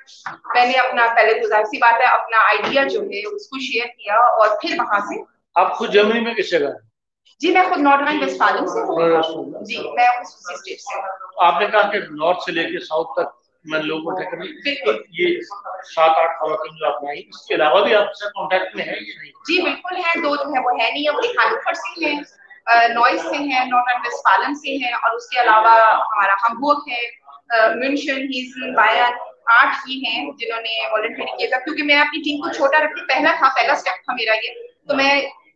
मैंने अपना, पहले तो जाहिर सी बात है, अपना आइडिया जो है उसको शेयर किया, और फिर वहां से। आप खुद जर्मनी में किस जगह? जी मैं खुद नॉर्थ वेस्टफालन से हूँ। जी मैं उसी स्टेट से। आपने कहा कि नॉर्थ से लेकर साउथ तक मैं लोगों को बिल्कुल, ये 7-8 खवातीन जो आपने, इसके अलावा भी आपसे कॉन्टेक्ट में है? जी बिल्कुल है, दो जो है वो है नहीं, अपने खानपुर से है, नॉइस से है, नॉर्थ वेस्टफालन से है, और उसके अलावा हमारा हमबुर्ग है, म्यूनशन, हीजन, बायर्न, 8 ही हैं जिन्होंने वॉलंटियर किया था। क्योंकि मैं अपनी टीम को छोटा रखती, पहला स्टेप था मेरा ये, तो मैं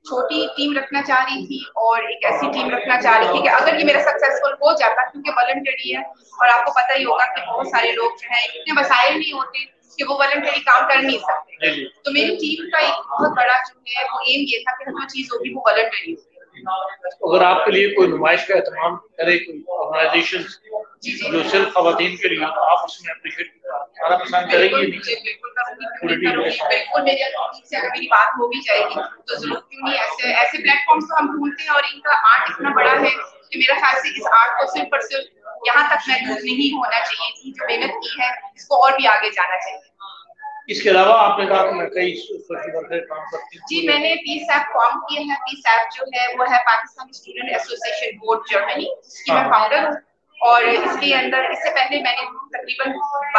छोटी टीम रखना चाह रही थी और एक ऐसी टीम रखना चाह रही थी कि अगर ये मेरा सक्सेसफुल हो जाता, क्योंकि वॉलंटियरी है और आपको पता ही होगा कि बहुत सारे लोग जो है इतने वसाइल नहीं होते कि वो वॉलंटियरी काम कर नहीं सकते। तो मेरी टीम का एक बहुत बड़ा जो है वो एम ये था कि जो चीज़ होगी वो वॉलंटियरी होगी। अगर आपके लिए कोई नुमाइश का एहतमाम करे कोई ऑर्गेनाइजेशन जो सिर्फ खवातीन के लिए, तो आप उसमें अप्रिशिएट करना पसंद करेंगे? बिल्कुल, मेरी से अगर मेरी बात हो भी जाएगी तो जरूर, क्यों नहीं, ऐसे प्लेटफॉर्म्स तो हम ढूंढते हैं, और इनका आर्ट इतना बड़ा है कि मेरा ख्याल से इस आर्ट को सिर्फ और सिर्फ यहाँ तक महदूद नहीं होना चाहिए कि जो मेहनत की है इसको और भी आगे जाना चाहिए। इसके अलावा आपने कहा मैं कई सोशल वर्कर काम करती हूँ। जी मैंने PSEB फॉर्म किया है। PSEB जो है वो है Pakistan student association board Germany, इसकी मैं फाउंडर हूँ, और इसके अंदर इससे पहले मैंने तकरीबन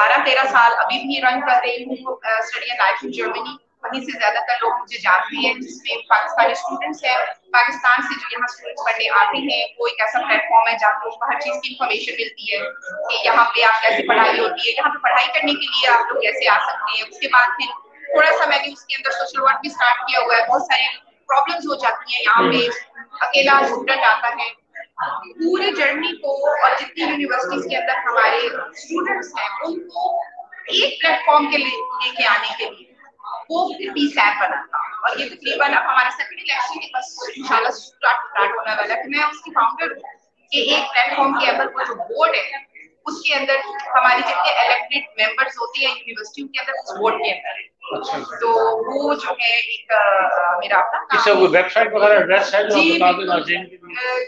12-13 साल अभी भी रन कर रही हूँ study and life in Germany. वहीं से ज्यादातर लोग मुझे जानते हैं, जिसमें पाकिस्तानी स्टूडेंट्स हैं, पाकिस्तान से जो यहाँ स्टूडेंट्स पढ़ने आते हैं, वो एक ऐसा प्लेटफॉर्म है जहाँ पे हर चीज़ की इंफॉर्मेशन मिलती है कि यहाँ पे आप कैसे पढ़ाई होती है, यहाँ पे पढ़ाई करने के लिए आप लोग कैसे आ सकते हैं। उसके बाद फिर थोड़ा सा मैंने उसके अंदर सोशल वर्क भी स्टार्ट किया हुआ है। बहुत सारी प्रॉब्लम्स हो जाती हैं, यहाँ पे अकेला स्टूडेंट आता है, पूरे जर्नी को, और जितनी यूनिवर्सिटीज के अंदर हमारे स्टूडेंट्स हैं उनको एक प्लेटफॉर्म के लेके आने के लिए वो PSEB बना था। और ये तकरीबन अब हमारा सेकंड इलेक्शन बस इंशाल्लाह स्टार्ट होने वाला है, कि मैं उसकी फाउंडर हूँ कि एक प्लेटफॉर्म के अंदर वो जो बोर्ड है उसके अंदर हमारे जितने इलेक्टेड मेंबर्स होते हैं यूनिवर्सिटियों के अंदर, उस बोर्ड के अंदर। अच्छा, तो वो जो है एक मेरा अपना वेबसाइट वगैरह एड्रेस है जो बता देना चाहिए।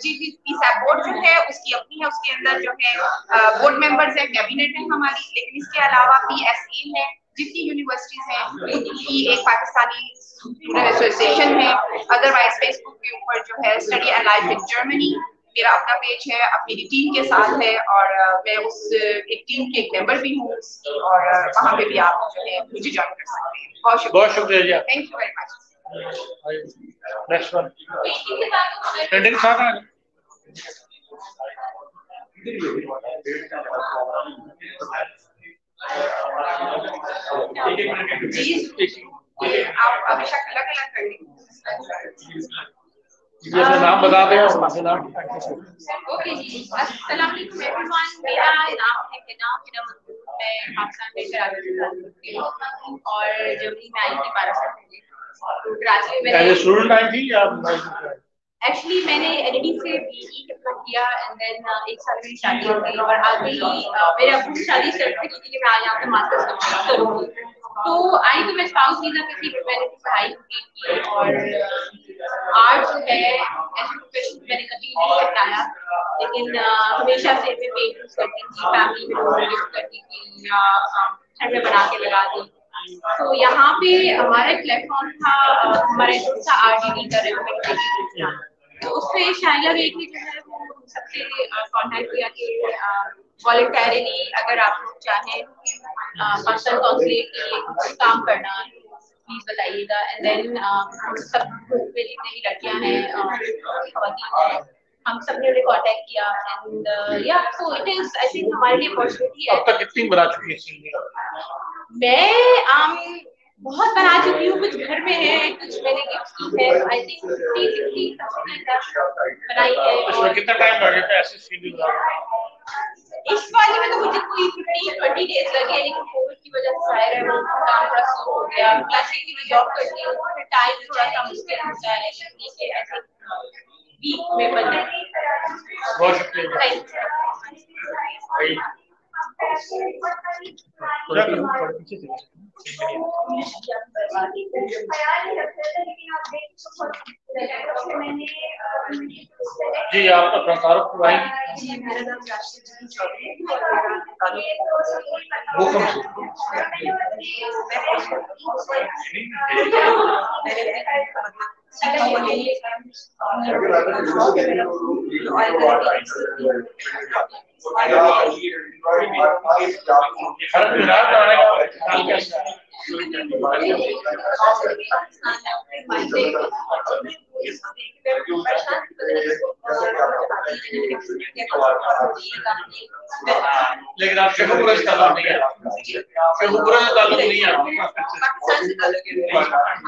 जी PSEB बोर्ड जो है उसकी अपनी है, उसके अंदर जो है बोर्ड मेंबर्स है, कैबिनेट है हमारी, लेकिन इसके अलावा PSE है, जितनी यूनिवर्सिटीज हैं, एक पाकिस्तानी स्टूडेंट एसोसिएशन है। अदरवाइज फेसबुक के ऊपर जो है study and life in Germany मेरा अपना पेज है, अब मेरी टीम के साथ है और मैं उस एक टीम के एक मेंबर भी हूँ और वहाँ पे भी आप जो है मुझे ज्वाइन कर सकते हैं। बहुत शुक्रिया, thank you very much. Next one आप हमेशा अलग-अलग करने जैसे नाम बता दें। ओके जी, अस्सलाम वालेकुम एवरीवन, मेरा नाम है हिना मंसूर, मैं पाकिस्तान में कराची से हूं और जर्मनी में आई थी 12 साल पहले। कराची में मैंने स्टूडेंट आई थी या एक्चुअली मैंने आरडीडी से बीई डिप्लोमा किया एंड देन एक साल में शादी हो गई और आगे मेरे अबू की शादी सर्टिफिकेट के लिए मैं आज यहाँ पे मास्टर्स कंप्लीट करूँगी। तो आई तो मैं स्पाउस वीजा पे थी, मैंने पढ़ाई की और आर्ट्स है ऐसे प्रोफेशन मैंने कभी नहीं अपनाया, लेकिन हमेशा से मैं पेंटिंग्स करती थी, फैमिली में ड्राइंग्स करती थी या घर में बना के लगा दी। तो यहाँ पे हमारा एक प्लेटफॉर्म था, हमारे दोस्त था आरडीडी का रिकमेंडेशन, तो उसपे शाहिला बेग ने जो है वो सबसे कॉन्टैक्ट किया कि वॉलंटियरली अगर आप लोग चाहें पाकिस्तान कॉन्सुलेट के लिए कुछ काम करना प्लीज बताइएगा। एंड देन सब मेरी नई लड़कियां हैं, हम सब ने उन्हें कॉन्टैक्ट किया and yeah so it is I think हमारे लिए अपॉर्चुनिटी है। अब तक कितनी बना चुकी है? मैं बहुत बना चुकी हूँ, कुछ घर में है, कुछ मैंने गिफ्ट की है, आई थिंक 50-60 बनाई है। इसमें कितना टाइम लगेगा ऐसे सीरीज में? इस वाले में तो मुझे कोई 20 डेज लगे, लेकिन कोविड की वजह से शायद है वो काम थोड़ा स्लो हो गया, क्लासेस की मैं जॉब करती हूँ तो टाइम थोड़ा सा मुश्किल होता है, इसलिए आई थिंक वीक में बन जाती है। बहुत शुक्रिया। जी आपका प्रस्ताव पूरा है। मेरा नाम राशिदा चौधरी है, लेकिन आप शेखपुरा से ताल्लुक नहीं है, शेखपुरा से ताल्लुक नहीं है, पाकिस्तान से ताल्लुक है।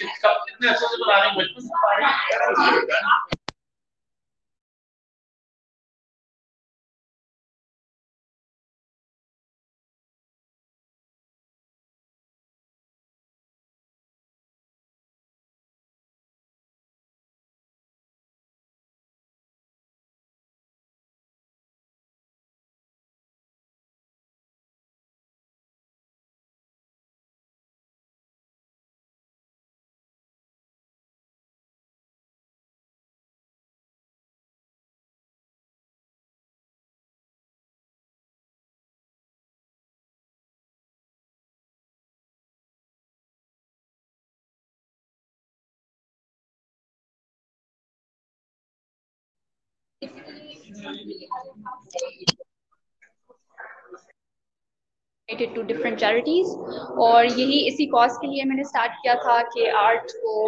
कितने अच्छे से बना रहे हैं बच्चों। टू डिफरेंट चैरिटीज और यही इसी कॉज के लिए मैंने स्टार्ट किया था कि आर्ट को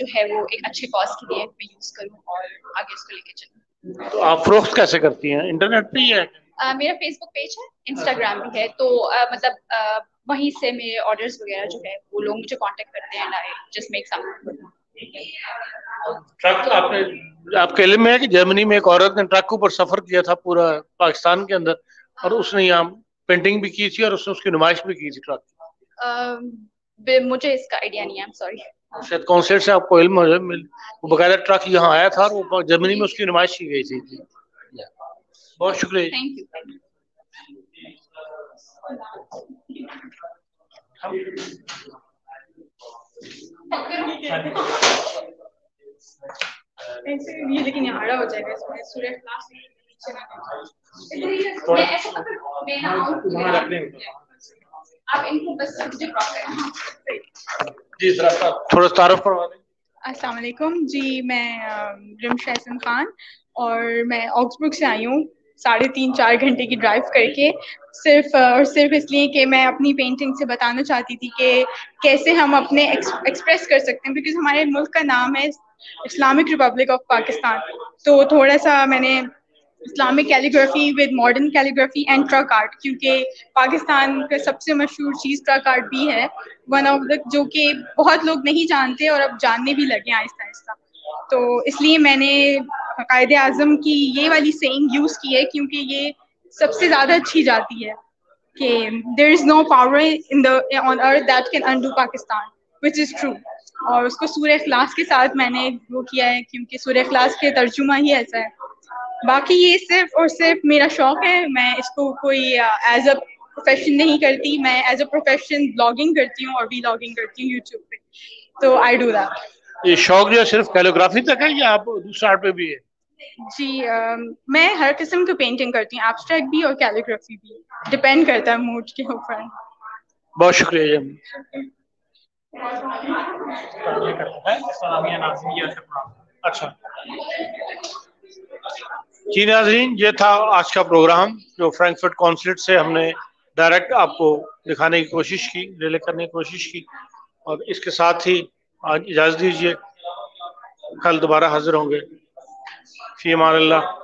जो है वो एक अच्छे कॉज के लिए मैं यूज करूँ और आगे इसको लेके चलूँ। तो आप फरोख्त कैसे करती हैं, इंटरनेट पे ही है? मेरा फेसबुक पेज है, इंस्टाग्राम भी है, तो मतलब वहीं से मेरे ऑर्डर्स वगैरह जो है वो लोग मुझे कॉन्टेक्ट करते हैं। Just make something. ट्रक आपने आपके इल्म में है कि जर्मनी में एक औरत ने ट्रक ऊपर सफर किया था पूरा पाकिस्तान के अंदर और उसने यहाँ पेंटिंग भी की थी और उसने उसकी नुमाइश भी की थी ट्रक की? मुझे इसका आइडिया नहीं है, I'm sorry। शायद कॉन्सर्ट से आपको इल्म हो, वो बकायदा ट्रक यहाँ आया था और वो जर्मनी में उसकी नुमाइश की गई थी। बहुत शुक्रिया, थैंक यू। ऐसे ये लेकिन ये हारा हो जाएगा इसमें सूर्य क्लास अस्सलामुअलैकुम जी, मैं रिमशा एहसन खान और मैं ऑक्सबर्ग से आई हूँ 3.5-4 घंटे की ड्राइव करके, सिर्फ और सिर्फ इसलिए कि मैं अपनी पेंटिंग से बताना चाहती थी कि कैसे हम अपने एक्सप्रेस कर सकते हैं, बिकॉज हमारे मुल्क का नाम है इस्लामिक रिपब्लिक ऑफ पाकिस्तान। तो थोड़ा सा मैंने Islamic calligraphy with modern calligraphy and truck art, क्योंकि पाकिस्तान का सबसे मशहूर चीज़ ट्रक आर्ट भी है, वन ऑफ द, जो कि बहुत लोग नहीं जानते और अब जानने भी लगे आहिस्ता आहिस्ता। तो इसलिए मैंने कायदे आज़म की ये वाली सेइंग यूज़ की है क्योंकि ये सबसे ज़्यादा अच्छी जाती है कि there is no power in the on earth that can undo Pakistan, which is true. और उसको सूरह इखलास के साथ मैंने वो किया है क्योंकि सूरह इखलास के तर्जुमा ही ऐसा है। बाकी ये सिर्फ और सिर्फ मेरा शौक़ है, मैं इसको कोई एज अ प्रोफेशन नहीं करती, मैं एज अ प्रोफेशन ब्लॉगिंग करती हूँ और व्लॉगिंग करती हूँ यूट्यूब पे। तो आई डू दैट। ये शौक़ जो सिर्फ कैलीग्राफी तक है या आप दूसरा आर्ट पे भी है? जी मैं हर किस्म की पेंटिंग करती हूँ, एब्स्ट्रैक्ट भी और कैलीग्राफी भी, डिपेंड करता है मूड के ऊपर। बहुत शुक्रिया। अच्छा जी नाज़रीन, ये था आज का प्रोग्राम जो फ्रैंकफर्ट कॉन्सुलेट से हमने डायरेक्ट आपको दिखाने की कोशिश की, रिले करने की कोशिश की, और इसके साथ ही आज इजाज़त दीजिए, कल दोबारा हाजिर होंगे। फी अमान अल्लाह।